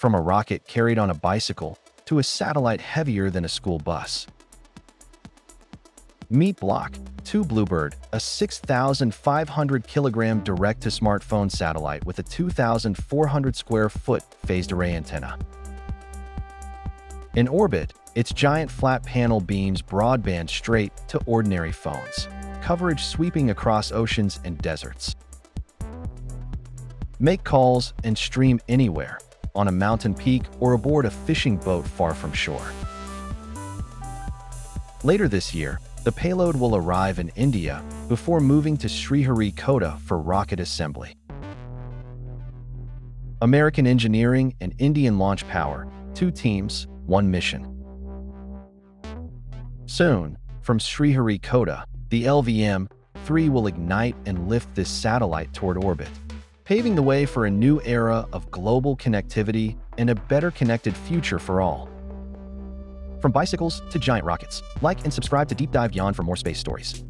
from a rocket carried on a bicycle to a satellite heavier than a school bus. Meet Block 2 Bluebird, a 6,500-kilogram direct-to-smartphone satellite with a 2,400-square-foot phased array antenna. In orbit, its giant flat panel beams broadband straight to ordinary phones, coverage sweeping across oceans and deserts. Make calls and stream anywhere, on a mountain peak or aboard a fishing boat far from shore. Later this year, the payload will arrive in India before moving to Sriharikota for rocket assembly. American engineering and Indian launch power, 2 teams, 1 mission. Soon, from Sriharikota, the LVM-3 will ignite and lift this satellite toward orbit, paving the way for a new era of global connectivity and a better connected future for all. From bicycles to giant rockets, like and subscribe to DeepDive Gyaan for more space stories.